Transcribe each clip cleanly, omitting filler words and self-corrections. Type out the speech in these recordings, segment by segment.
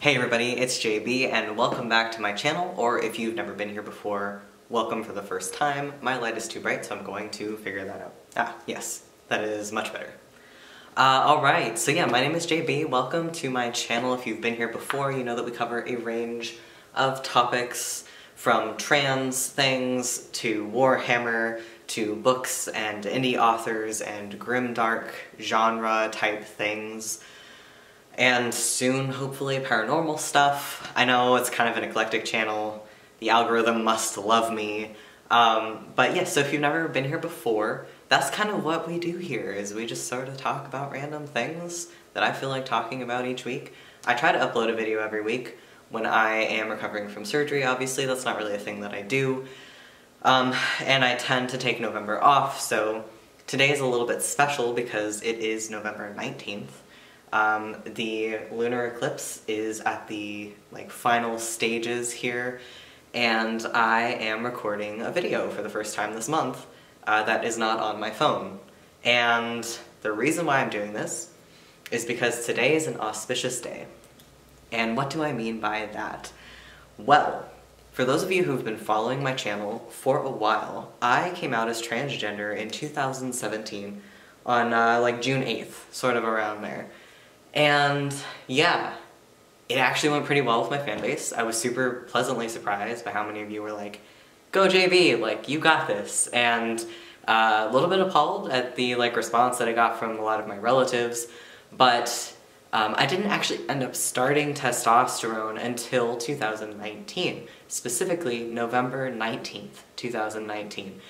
Hey everybody, it's J.B. and welcome back to my channel, or if you've never been here before, welcome for the first time. My light is too bright, so I'm going to figure that out. Ah, yes, that is much better. Alright, so yeah, my name is J.B. Welcome to my channel. If you've been here before, you know that we cover a range of topics from trans things to Warhammer to books and indie authors and grimdark genre type things. And soon, hopefully, paranormal stuff. I know it's kind of an eclectic channel. The algorithm must love me. But yeah, so if you've never been here before, that's kind of what we do here, is we just sort of talk about random things that I feel like talking about each week. I try to upload a video every week when I am recovering from surgery, obviously. That's not really a thing that I do. And I tend to take November off, so today is a little bit special because it is November 19th. The lunar eclipse is at the final stages here, and I am recording a video for the first time this month that is not on my phone. And the reason why I'm doing this is because today is an auspicious day. And what do I mean by that? Well, for those of you who've been following my channel for a while, I came out as transgender in 2017 on June 8th, sort of around there. And yeah, it actually went pretty well with my fan base. I was super pleasantly surprised by how many of you were like, "Go JB, you got this." And a little bit appalled at the response that I got from a lot of my relatives, but I didn't actually end up starting testosterone until 2019, specifically November 19th, 2019.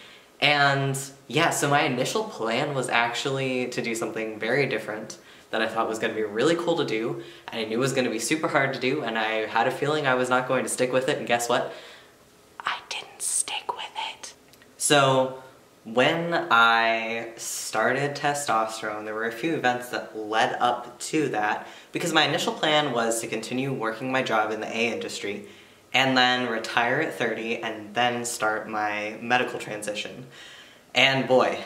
And yeah, so my initial plan was actually to do something very different that I thought was going to be really cool to do, and I knew it was going to be super hard to do, and I had a feeling I was not going to stick with it, and guess what? I didn't stick with it. So when I started testosterone, there were a few events that led up to that, because my initial plan was to continue working my job in the A industry, and then retire at 30, and then start my medical transition. And boy,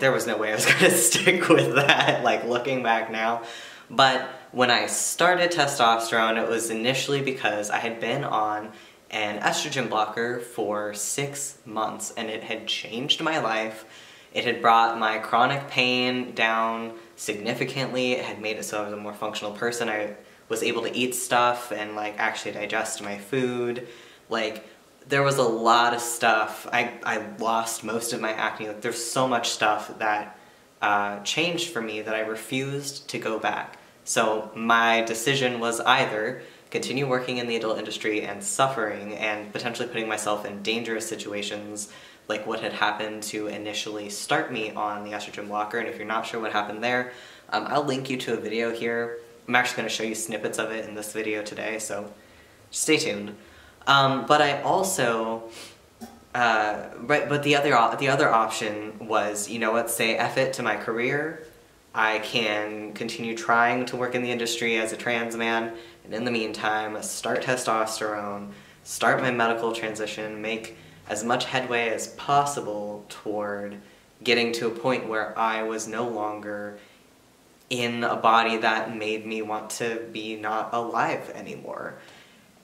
there was no way I was gonna stick with that, looking back now. But when I started testosterone, it was initially because I had been on an estrogen blocker for 6 months, and it had changed my life. It had brought my chronic pain down significantly. It had made it so I was a more functional person. I was able to eat stuff and actually digest my food. There was a lot of stuff. I lost most of my acne. There's so much stuff that changed for me that I refused to go back. So my decision was either continue working in the adult industry and suffering and potentially putting myself in dangerous situations like what had happened to initially start me on the estrogen blocker. And if you're not sure what happened there, I'll link you to a video here. I'm actually going to show you snippets of it in this video today, so stay tuned. But I also, but the other option was, you know what, say F it to my career. I can continue trying to work in the industry as a trans man, and in the meantime, start testosterone, start my medical transition, make as much headway as possible toward getting to a point where I was no longer in a body that made me want to be not alive anymore.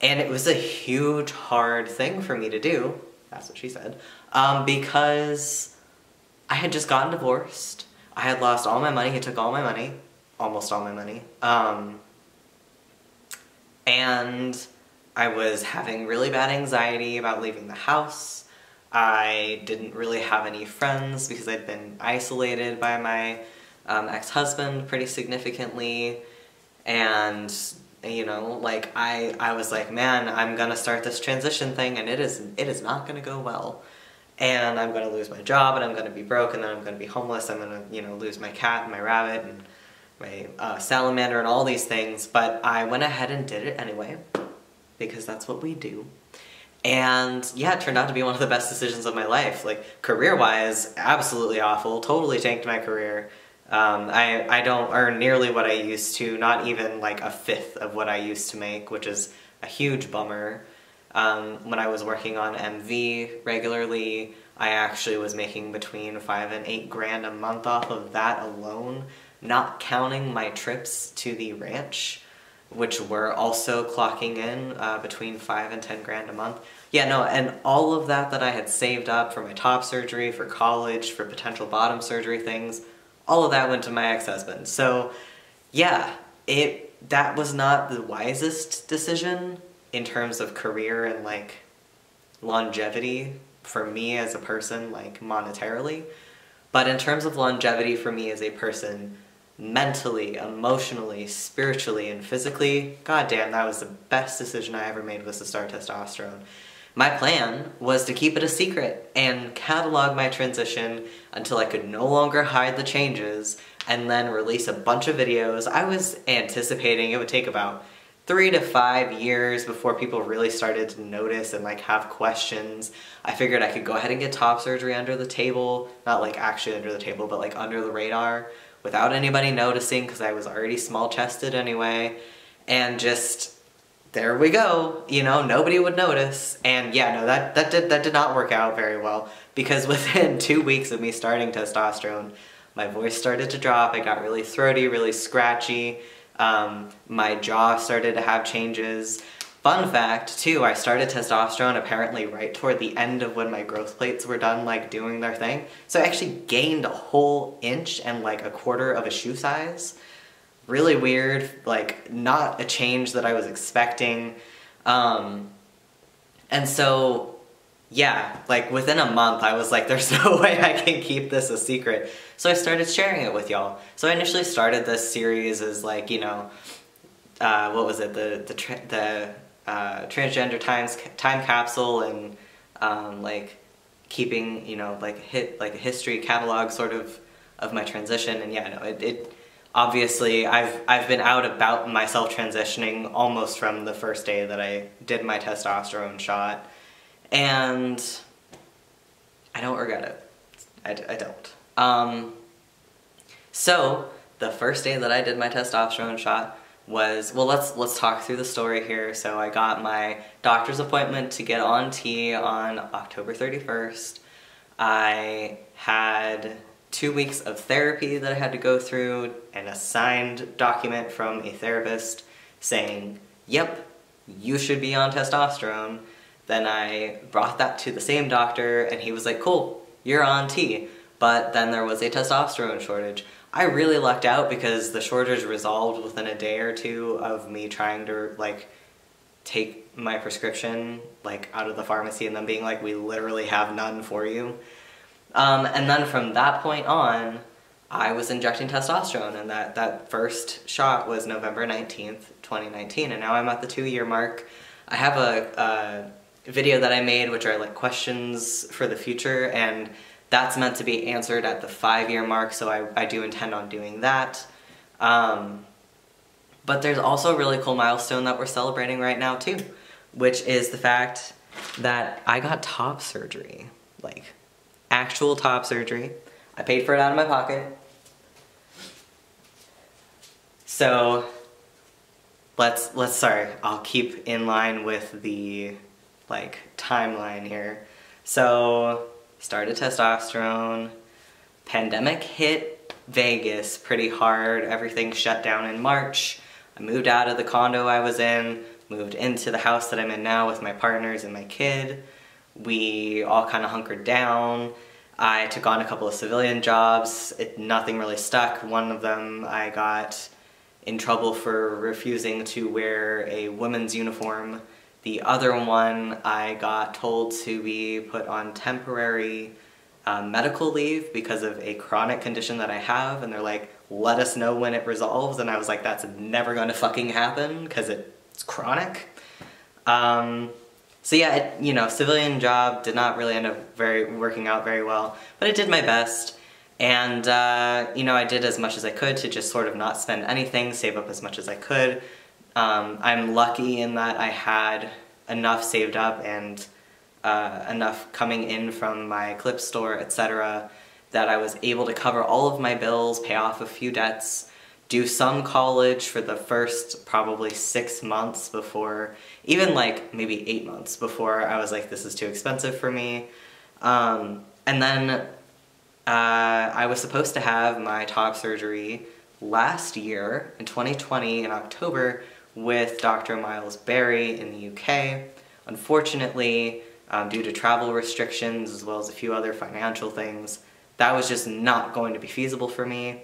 And it was a huge, hard thing for me to do, that's what she said, because I had just gotten divorced, I had lost all my money, he took all my money, almost all my money, and I was having really bad anxiety about leaving the house. I didn't really have any friends because I'd been isolated by my ex-husband pretty significantly, and you know, I was like, man, I'm gonna start this transition thing and it is not gonna go well, and I'm gonna lose my job and I'm gonna be broke and then I'm gonna be homeless, I'm gonna, you know, lose my cat and my rabbit and my salamander and all these things. But I went ahead and did it anyway because that's what we do. And yeah, it turned out to be one of the best decisions of my life. Career-wise, absolutely awful, totally tanked my career. I don't earn nearly what I used to, not even a fifth of what I used to make, which is a huge bummer. When I was working on MV regularly, I actually was making between 5 and 8 grand a month off of that alone, not counting my trips to the ranch. which we're also clocking in between $5,000 and $10,000 a month. Yeah, no, and all of that I had saved up for my top surgery, for college, for potential bottom surgery things, all of that went to my ex-husband. So yeah, that was not the wisest decision in terms of career and like longevity for me as a person, like monetarily, but in terms of longevity for me as a person, mentally, emotionally, spiritually, and physically, goddamn, that was the best decision I ever made, was to start testosterone. My plan was to keep it a secret and catalog my transition until I could no longer hide the changes, and then release a bunch of videos. I was anticipating it would take about 3 to 5 years before people really started to notice and like have questions. I figured I could go ahead and get top surgery under the table, not like actually under the table, but like under the radar, without anybody noticing, because I was already small-chested anyway, and just, there we go, you know, nobody would notice. And yeah, no, that did not work out very well, because within 2 weeks of me starting testosterone, my voice started to drop, I got really throaty, really scratchy, my jaw started to have changes. Fun fact, too, I started testosterone apparently right toward the end of when my growth plates were done, like, doing their thing. So I actually gained a whole inch and, like, 1/4 of a shoe size. Really weird, like, not a change that I was expecting. And so, yeah, like, within a month I was like, there's no way I can keep this a secret. So I started sharing it with y'all. So I initially started this series as, like, you know, what was it, the transgender time capsule, and like keeping, you know, like a history catalog sort of my transition. And yeah, no, it obviously I've been out about myself transitioning almost from the first day that I did my testosterone shot, and I don't regret it. I don't. So the first day that I did my testosterone shot was, well, let's talk through the story here. So I got my doctor's appointment to get on T on October 31st. I had 2 weeks of therapy that I had to go through, and a signed document from a therapist saying, yep, you should be on testosterone. Then I brought that to the same doctor, and he was like, cool, you're on T. But then there was a testosterone shortage. I really lucked out because the shortage resolved within a day or two of me trying to, like, take my prescription, like, out of the pharmacy and then being like, we literally have none for you. And then from that point on, I was injecting testosterone, and that first shot was November 19th, 2019, and now I'm at the 2-year mark. I have a video that I made, which are, like, questions for the future, and that's meant to be answered at the 5-year mark, so I do intend on doing that. But there's also a really cool milestone that we're celebrating right now too, which is the fact that I got top surgery. Like, actual top surgery. I paid for it out of my pocket. So, sorry, I'll keep in line with the, like, timeline here. So, started testosterone, pandemic hit Vegas pretty hard, everything shut down in March. I moved out of the condo I was in, moved into the house that I'm in now with my partners and my kid. We all kind of hunkered down. I took on a couple of civilian jobs. Nothing really stuck. One of them, I got in trouble for refusing to wear a women's uniform. The other one, I got told to be put on temporary medical leave because of a chronic condition that I have, and they're like, let us know when it resolves, and I was like, that's never gonna fucking happen, because it's chronic. So yeah, you know, civilian job did not really end up working out very well, but I did my best, and you know, I did as much as I could to just sort of not spend anything, save up as much as I could. I'm lucky in that I had enough saved up and enough coming in from my clip store, etc., that I was able to cover all of my bills, pay off a few debts, do some college for the first probably 6 months before, even like maybe 8 months before I was like, this is too expensive for me. And then I was supposed to have my top surgery last year in 2020 in October, with Dr. Miles Berry in the UK. Unfortunately, due to travel restrictions as well as a few other financial things, that was just not going to be feasible for me.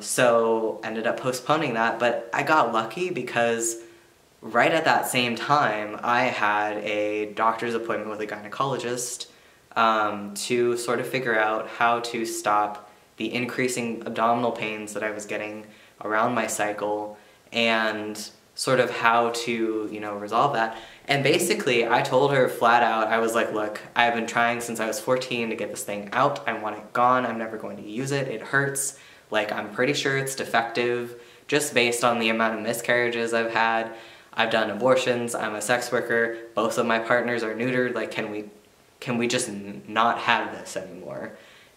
So ended up postponing that, but I got lucky because right at that same time, I had a doctor's appointment with a gynecologist to sort of figure out how to stop the increasing abdominal pains that I was getting around my cycle and sort of how to, you know, resolve that. And basically, I told her flat out, I was like, look, I've been trying since I was 14 to get this thing out. I want it gone. I'm never going to use it. It hurts. Like, I'm pretty sure it's defective just based on the amount of miscarriages I've had. I've done abortions, I'm a sex worker, both of my partners are neutered, like can we just not have this anymore?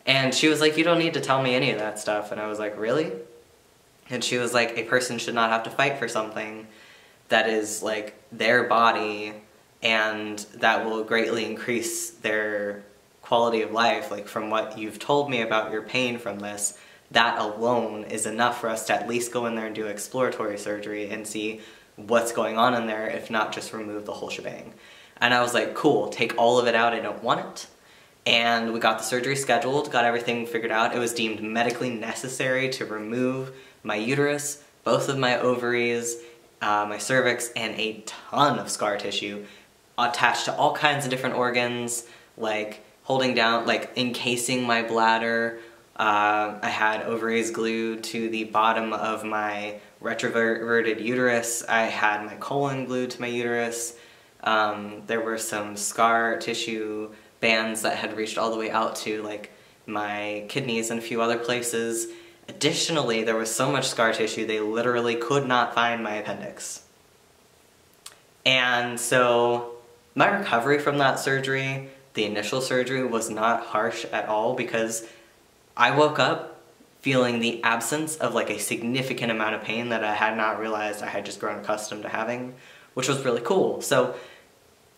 And she was like, you don't need to tell me any of that stuff. And I was like, really? And she was like, a person should not have to fight for something that is like their body and that will greatly increase their quality of life. Like from what you've told me about your pain from this, that alone is enough for us to at least go in there and do exploratory surgery and see what's going on in there, if not just remove the whole shebang. And I was like, cool, take all of it out, I don't want it. And we got the surgery scheduled, got everything figured out. It was deemed medically necessary to remove my uterus, both of my ovaries, my cervix, and a ton of scar tissue attached to all kinds of different organs, like holding down, like encasing my bladder. I had ovaries glued to the bottom of my retroverted uterus. I had my colon glued to my uterus. There were some scar tissue bands that had reached all the way out to like my kidneys and a few other places. Additionally, there was so much scar tissue they literally could not find my appendix. And so my recovery from that surgery, the initial surgery, was not harsh at all because I woke up feeling the absence of like a significant amount of pain that I had not realized I had just grown accustomed to having, which was really cool. So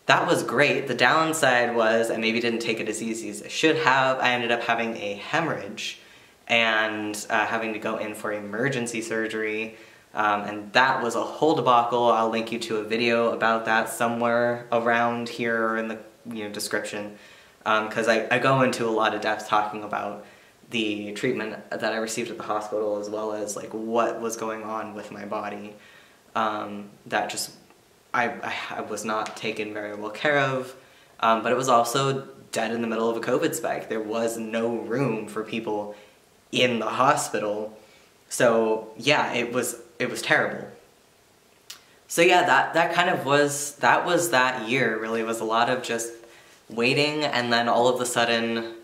that was great. The downside was I maybe didn't take it as easy as I should have. I ended up having a hemorrhage and having to go in for emergency surgery. And that was a whole debacle. I'll link you to a video about that somewhere around here or in the description. Because I go into a lot of depth talking about the treatment that I received at the hospital as well as like what was going on with my body that just I was not taken very well care of, but it was also dead in the middle of a COVID spike. There was no room for people in the hospital, so yeah, it was terrible. So yeah, that kind of was, that was that year. Really was a lot of just waiting, and then all of a sudden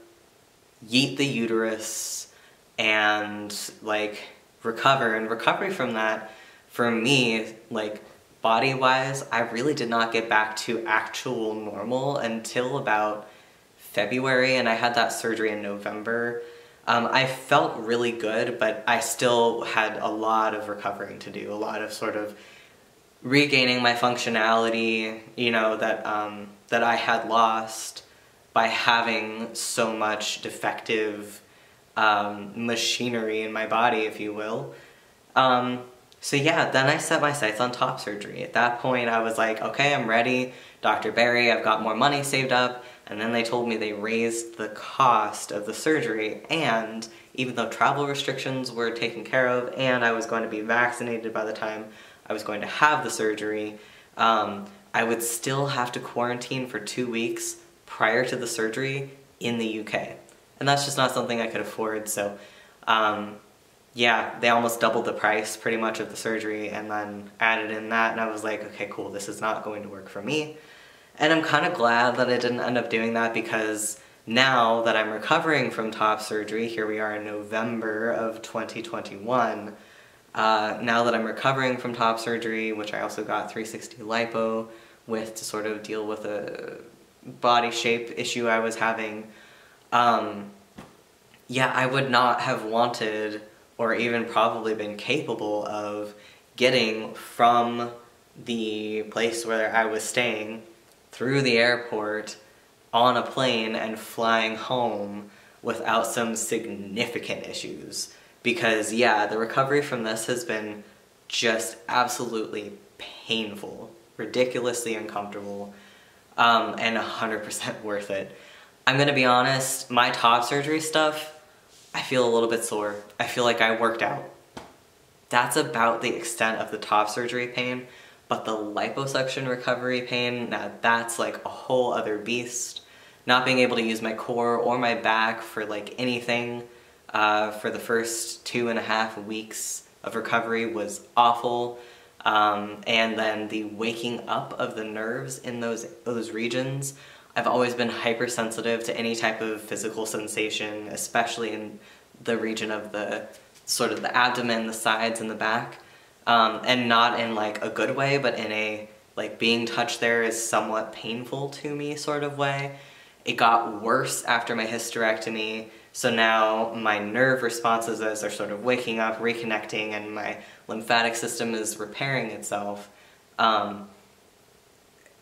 yeet the uterus and like recover. And recovery from that, for me, like body wise, I really did not get back to actual normal until about February, and I had that surgery in November. I felt really good, but I still had a lot of recovering to do, a lot of sort of regaining my functionality, you know, that I had lost by having so much defective machinery in my body, if you will. So yeah, then I set my sights on top surgery. At that point, I was like, okay, I'm ready. Dr. Berry, I've got more money saved up. And then they told me they raised the cost of the surgery, and even though travel restrictions were taken care of and I was going to be vaccinated by the time I was going to have the surgery, I would still have to quarantine for 2 weeks prior to the surgery in the UK. And that's just not something I could afford, so yeah, they almost doubled the price pretty much of the surgery and then added in that, and I was like, okay, cool, this is not going to work for me. And I'm kind of glad that I didn't end up doing that, because now that I'm recovering from top surgery, here we are in November of 2021, now that I'm recovering from top surgery, which I also got 360 lipo with to sort of deal with a body shape issue I was having, yeah, I would not have wanted or even probably been capable of getting from the place where I was staying through the airport on a plane and flying home without some significant issues. Because yeah, the recovery from this has been just absolutely painful, ridiculously uncomfortable, and 100% worth it. I'm gonna be honest, my top surgery stuff, I feel a little bit sore. I feel like I worked out. That's about the extent of the top surgery pain, but the liposuction recovery pain, now that's like a whole other beast. Not being able to use my core or my back for like anything for the first 2.5 weeks of recovery was awful. And then the waking up of the nerves in those regions. I've always been hypersensitive to any type of physical sensation, especially in the region of the sort of the abdomen, the sides, and the back. And not in like a good way, but in a like being touched there is somewhat painful to me sort of way. It got worse after my hysterectomy, so now my nerve responses are sort of waking up, reconnecting, and my lymphatic system is repairing itself.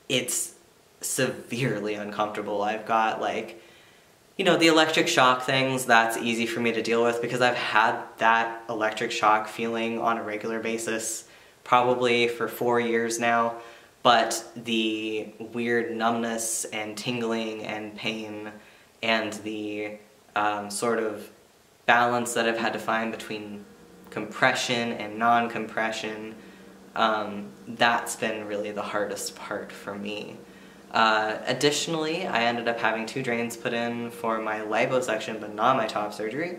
It's severely uncomfortable. I've got like, you know, the electric shock things, that's easy for me to deal with because I've had that electric shock feeling on a regular basis probably for 4 years now, but the weird numbness and tingling and pain and the sort of balance that I've had to find between compression and non-compression, that's been really the hardest part for me. Additionally, I ended up having 2 drains put in for my liposuction, but not my top surgery.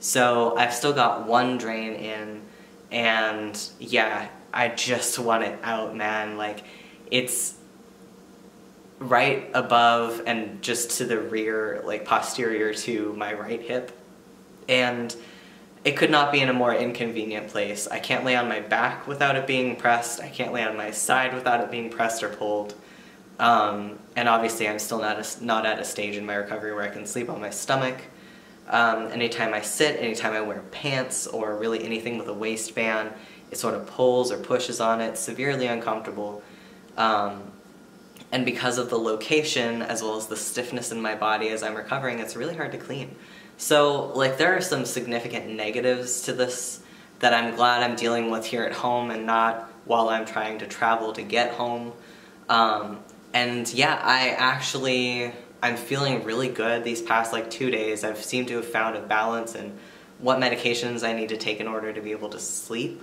So I've still got 1 drain in, and yeah, I just want it out, man. Like, it's right above and just to the rear, like posterior to my right hip. And it could not be in a more inconvenient place. I can't lay on my back without it being pressed. I can't lay on my side without it being pressed or pulled. And obviously I'm still not at a stage in my recovery where I can sleep on my stomach. Anytime I sit, anytime I wear pants, or really anything with a waistband, it sort of pulls or pushes on it, severely uncomfortable. And because of the location, as well as the stiffness in my body as I'm recovering, it's really hard to clean. So, like, there are some significant negatives to this that I'm glad I'm dealing with here at home and not while I'm trying to travel to get home. And yeah, I'm feeling really good these past like 2 days. I've seemed to have found a balance in what medications I need to take in order to be able to sleep.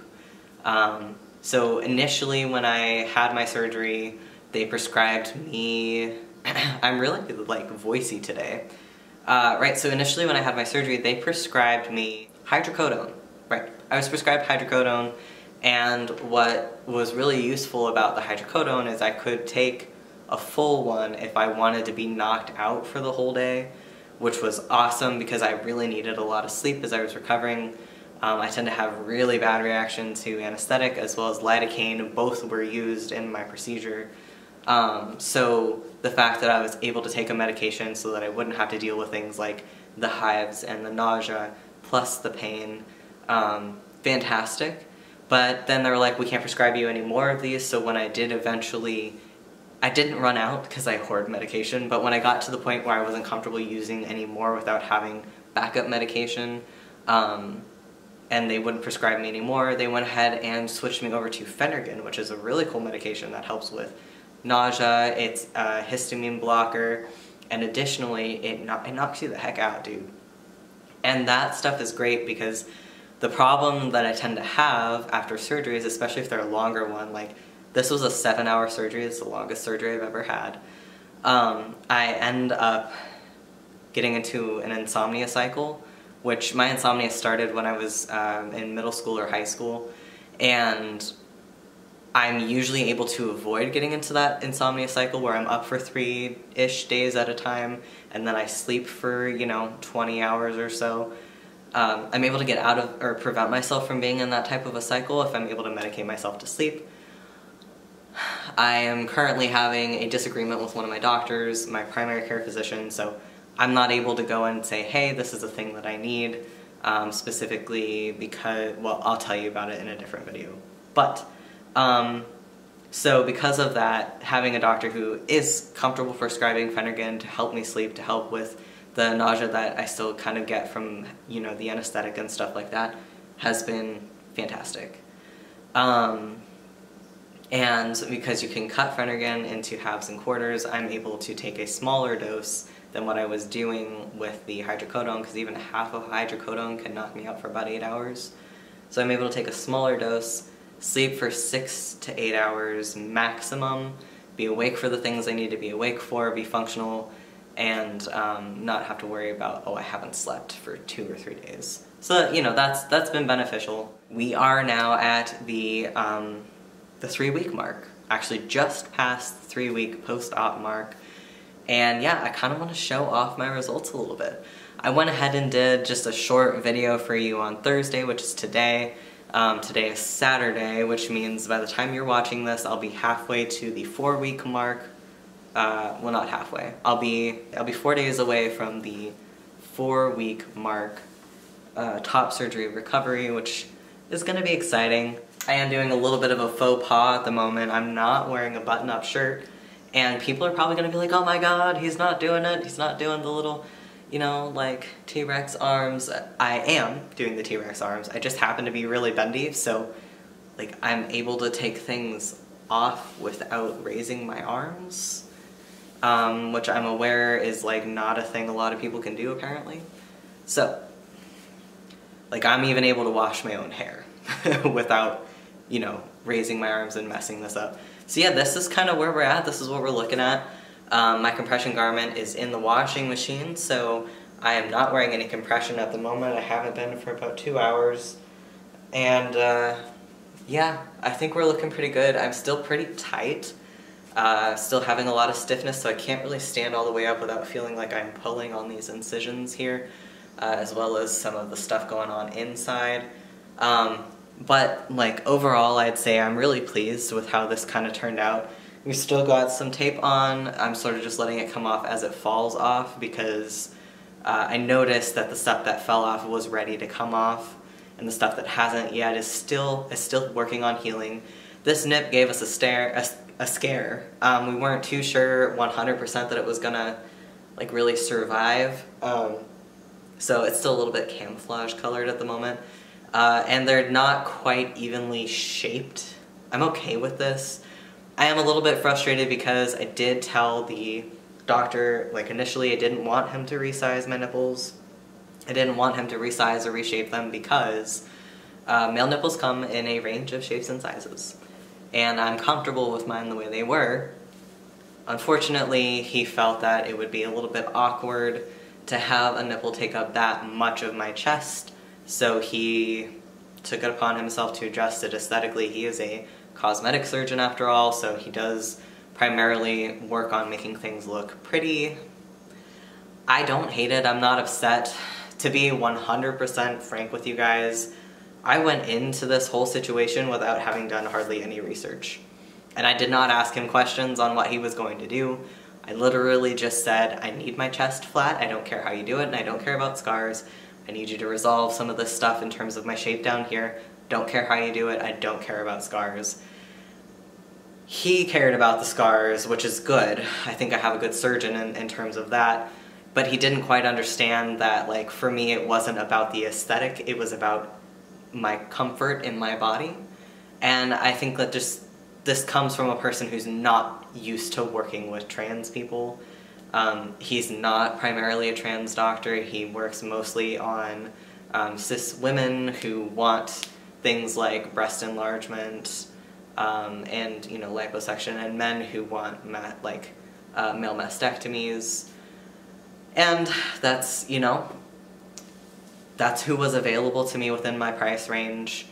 So initially when I had my surgery, they prescribed me, I'm really like voicey today. Right, so initially when I had my surgery, they prescribed me hydrocodone, right? I was prescribed hydrocodone, and what was really useful about the hydrocodone is I could take a full one if I wanted to be knocked out for the whole day, which was awesome because I really needed a lot of sleep as I was recovering. I tend to have really bad reaction to anesthetic as well as lidocaine. Both were used in my procedure. So the fact that I was able to take a medication so that I wouldn't have to deal with things like the hives and the nausea plus the pain, fantastic. But then they were like, we can't prescribe you any more of these, so when I did eventually, I didn't run out because I hoard medication, but when I got to the point where I wasn't comfortable using any more without having backup medication, and they wouldn't prescribe me anymore, they went ahead and switched me over to Phenergan, which is a really cool medication that helps with nausea. It's a histamine blocker, and additionally, it knocks you the heck out, dude. And that stuff is great because the problem that I tend to have after surgeries, especially if they're a longer one, like this was a 7-hour surgery, it's the longest surgery I've ever had, I end up getting into an insomnia cycle, which my insomnia started when I was in middle school or high school, and I'm usually able to avoid getting into that insomnia cycle where I'm up for 3-ish days at a time, and then I sleep for, you know, 20 hours or so. I'm able to get out of or prevent myself from being in that type of a cycle if I'm able to medicate myself to sleep. I am currently having a disagreement with one of my doctors, my primary care physician, so I'm not able to go and say, hey, this is a thing that I need, specifically because, well, I'll tell you about it in a different video. But, so because of that, having a doctor who is comfortable prescribing Phenergan to help me sleep, to help with the nausea that I still kind of get from, you know, the anesthetic and stuff like that, has been fantastic. And because you can cut Phenergan into halves and quarters, I'm able to take a smaller dose than what I was doing with the hydrocodone, because even half of hydrocodone can knock me out for about 8 hours. So I'm able to take a smaller dose, sleep for 6 to 8 hours maximum, be awake for the things I need to be awake for, be functional, and not have to worry about, oh, I haven't slept for 2 or 3 days. So, you know, that's been beneficial. We are now at the 3-week mark, actually just past the 3-week post-op mark. And yeah, I kind of want to show off my results a little bit. I went ahead and did just a short video for you on Thursday, which is today. Today is Saturday, which means by the time you're watching this, I'll be halfway to the 4-week mark. Well, not halfway. I'll be 4 days away from the 4-week mark, top surgery recovery, which is going to be exciting. I am doing a little bit of a faux pas at the moment. I'm not wearing a button-up shirt, and people are probably going to be like, oh my god, he's not doing it, he's not doing the little, you know, like, T-Rex arms. I am doing the T-Rex arms. I just happen to be really bendy, so, like, I'm able to take things off without raising my arms, which I'm aware is, like, not a thing a lot of people can do, apparently. So, like, I'm even able to wash my own hair without, you know, raising my arms and messing this up. So yeah, this is kind of where we're at. This is what we're looking at. My compression garment is in the washing machine, so I am not wearing any compression at the moment. I haven't been for about 2 hours. And yeah, I think we're looking pretty good. I'm still pretty tight, still having a lot of stiffness, so I can't really stand all the way up without feeling like I'm pulling on these incisions here, as well as some of the stuff going on inside. But, like, overall, I'd say I'm really pleased with how this kind of turned out. We've still got some tape on. I'm sort of just letting it come off as it falls off, because I noticed that the stuff that fell off was ready to come off, and the stuff that hasn't yet is still working on healing. This nip gave us a scare. We weren't too sure 100% that it was gonna, like, really survive. So it's still a little bit camouflage colored at the moment. And they're not quite evenly shaped. I'm okay with this. I am a little bit frustrated because I did tell the doctor, like, initially I didn't want him to resize my nipples. I didn't want him to resize or reshape them because male nipples come in a range of shapes and sizes, and I'm comfortable with mine the way they were. Unfortunately, he felt that it would be a little bit awkward to have a nipple take up that much of my chest. So he took it upon himself to adjust it aesthetically. He is a cosmetic surgeon after all, so he does primarily work on making things look pretty. I don't hate it, I'm not upset. To be 100% frank with you guys, I went into this whole situation without having done hardly any research. And I did not ask him questions on what he was going to do. I literally just said, I need my chest flat, I don't care how you do it, and I don't care about scars. I need you to resolve some of this stuff in terms of my shape down here. Don't care how you do it, I don't care about scars. He cared about the scars, which is good. I think I have a good surgeon in terms of that, but he didn't quite understand that, like, for me it wasn't about the aesthetic, it was about my comfort in my body. And I think that just this comes from a person who's not used to working with trans people. He's not primarily a trans doctor. He works mostly on cis women who want things like breast enlargement and, you know, liposuction, and men who want male mastectomies. And that's, you know, that's who was available to me within my price range.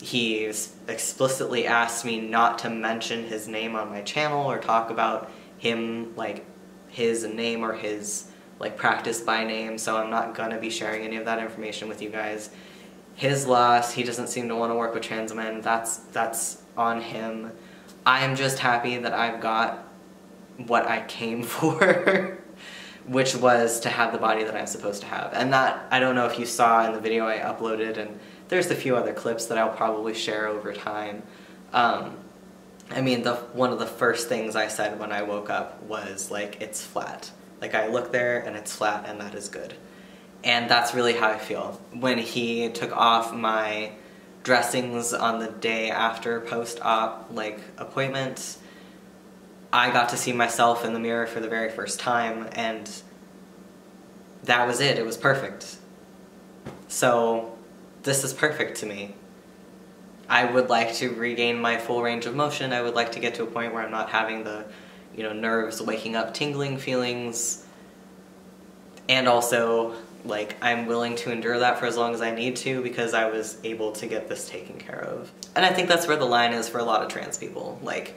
He explicitly asked me not to mention his name on my channel or talk about him, like, his name or his, like, practice by name, so I'm not gonna be sharing any of that information with you guys. His loss, he doesn't seem to want to work with trans men, that's on him. I'm just happy that I've got what I came for, which was to have the body that I'm supposed to have. And that, I don't know if you saw in the video I uploaded, and there's a few other clips that I'll probably share over time. I mean, one of the first things I said when I woke up was, like, it's flat. Like, I look there and it's flat, and that is good. And that's really how I feel. When he took off my dressings on the day after post-op, like, appointment, I got to see myself in the mirror for the very first time, and that was it. It was perfect. So, this is perfect to me. I would like to regain my full range of motion. I would like to get to a point where I'm not having the, you know, nerves waking up tingling feelings, and also, like, I'm willing to endure that for as long as I need to because I was able to get this taken care of. And I think that's where the line is for a lot of trans people. Like,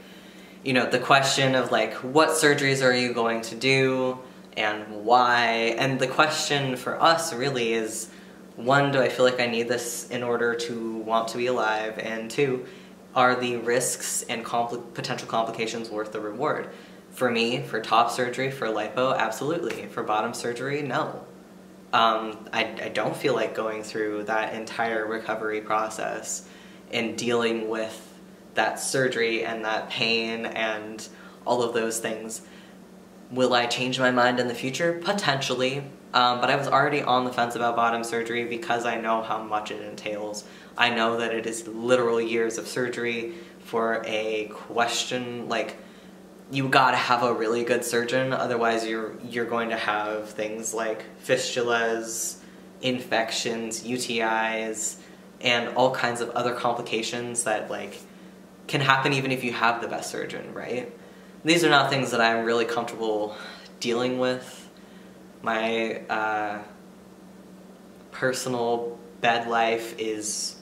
you know, the question of, like, what surgeries are you going to do and why? And the question for us really is, one, do I feel like I need this in order to want to be alive? And two, are the risks and potential complications worth the reward? For me, for top surgery, for lipo, absolutely. For bottom surgery, no. I don't feel like going through that entire recovery process and dealing with that surgery and that pain and all of those things. Will I change my mind in the future? Potentially, but I was already on the fence about bottom surgery because I know how much it entails. I know that it is literal years of surgery for a question, like, you gotta have a really good surgeon, otherwise you're going to have things like fistulas, infections, UTIs, and all kinds of other complications that, like, can happen even if you have the best surgeon, right? These are not things that I'm really comfortable dealing with. My personal bed life is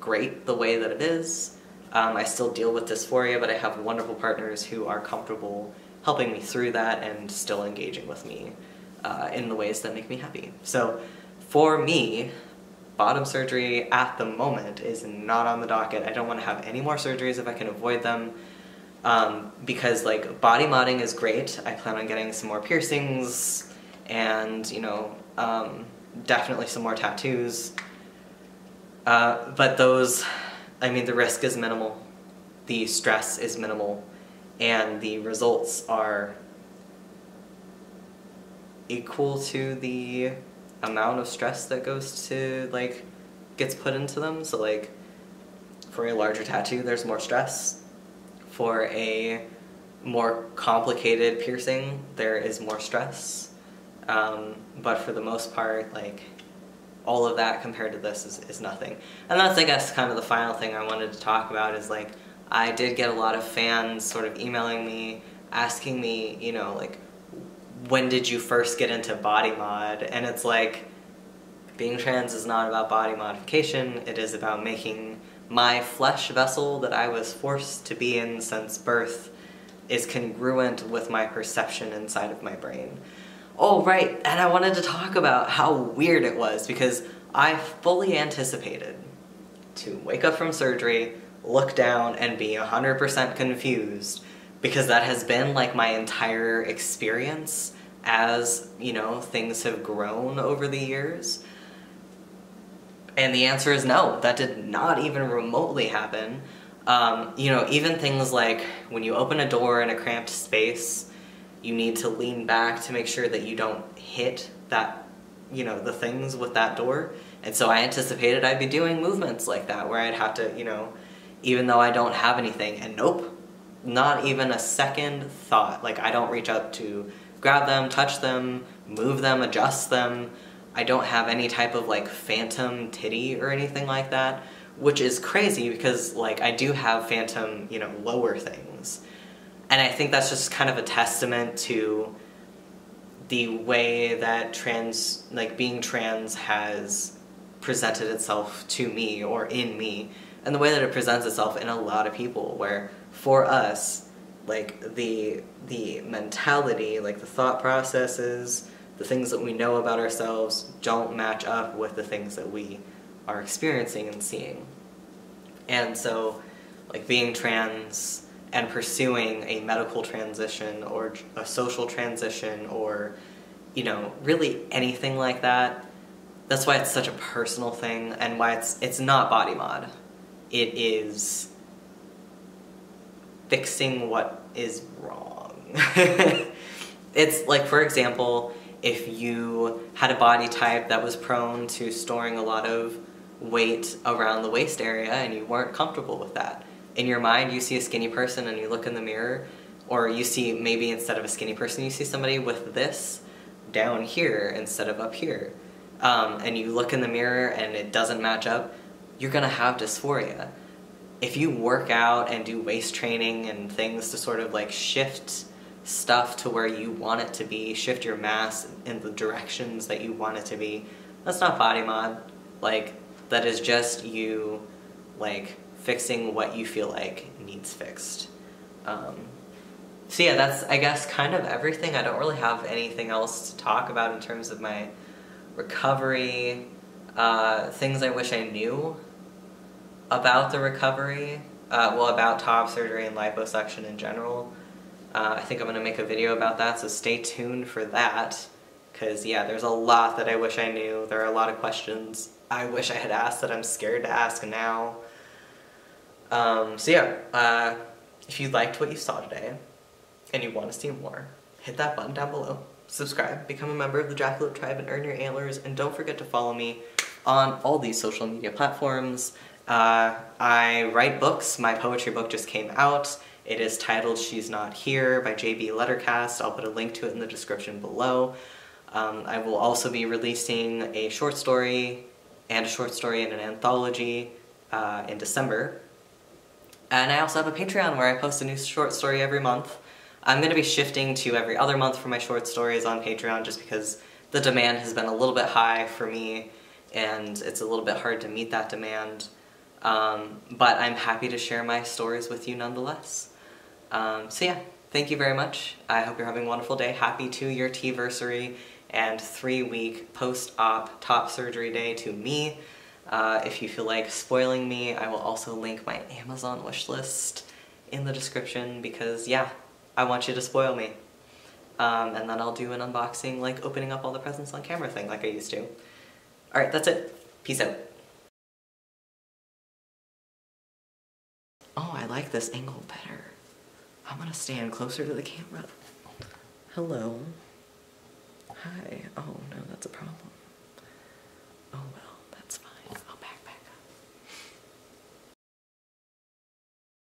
great the way that it is. I still deal with dysphoria, but I have wonderful partners who are comfortable helping me through that and still engaging with me in the ways that make me happy. So for me, bottom surgery at the moment is not on the docket. I don't want to have any more surgeries if I can avoid them, because, like, body modding is great. I plan on getting some more piercings and, you know, definitely some more tattoos, but those, I mean, the risk is minimal, the stress is minimal, and the results are equal to the amount of stress that goes to, like, gets put into them. So, like, for a larger tattoo, there's more stress. For a more complicated piercing, there is more stress. But for the most part, like, all of that compared to this is nothing. And that's, I guess, kind of the final thing I wanted to talk about is, like, I did get a lot of fans sort of emailing me, asking me, you know, like, when did you first get into body mod? And it's like, being trans is not about body modification, it is about making my flesh vessel that I was forced to be in since birth is congruent with my perception inside of my brain. Oh, right, and I wanted to talk about how weird it was because I fully anticipated to wake up from surgery, look down, and be 100% confused because that has been, like, my entire experience as, you know, things have grown over the years. And the answer is no, that did not even remotely happen. You know, even things like when you open a door in a cramped space, you need to lean back to make sure that you don't hit that, you know, the things with that door. And so I anticipated I'd be doing movements like that where I'd have to, you know, even though I don't have anything, and nope, not even a second thought. Like, I don't reach up to grab them, touch them, move them, adjust them. I don't have any type of, like, phantom titty or anything like that, which is crazy because, like, I do have phantom, you know, lower things. And I think that's just kind of a testament to the way that trans, like, being trans has presented itself to me or in me, and the way that it presents itself in a lot of people, where for us, like, the mentality, like, the thought processes, the things that we know about ourselves don't match up with the things that we are experiencing and seeing. And so, like, being trans and pursuing a medical transition or a social transition or, you know, really anything like that, that's why it's such a personal thing and why it's not body mod. It is fixing what is wrong. It's like, for example, if you had a body type that was prone to storing a lot of weight around the waist area and you weren't comfortable with that. In your mind, you see a skinny person and you look in the mirror, or you see, maybe instead of a skinny person, you see somebody with this down here instead of up here. And you look in the mirror and it doesn't match up, you're gonna have dysphoria. If you work out and do waist training and things to sort of like shift stuff to where you want it to be, shift your mass in the directions that you want it to be, that's not body mod. Like, that is just you, like, fixing what you feel like needs fixed. So yeah, that's, I guess, kind of everything. I don't really have anything else to talk about in terms of my recovery, things I wish I knew about the recovery, well, about top surgery and liposuction in general. I think I'm gonna make a video about that, so stay tuned for that, because yeah, there's a lot that I wish I knew. There are a lot of questions I wish I had asked that I'm scared to ask now. So yeah, if you liked what you saw today and you want to see more, hit that button down below, subscribe, become a member of the Jackalope Tribe and earn your antlers, and don't forget to follow me on all these social media platforms. I write books. My poetry book just came out. It is titled She's Not Here by J.B. Lettercast. I'll put a link to it in the description below. I will also be releasing a short story and in an anthology in December. And I also have a Patreon where I post a new short story every month. I'm going to be shifting to every other month for my short stories on Patreon just because the demand has been a little bit high for me and it's a little bit hard to meet that demand. But I'm happy to share my stories with you nonetheless. So yeah, thank you very much. I hope you're having a wonderful day. Happy 2-year T-versary and 3-week post-op top surgery day to me. If you feel like spoiling me, I will also link my Amazon wishlist in the description because, yeah, I want you to spoil me. And then I'll do an unboxing, like opening up all the presents on camera thing like I used to. Alright, that's it. Peace out. Oh, I like this angle better. I'm gonna stand closer to the camera. Hello. Hi. Oh, no.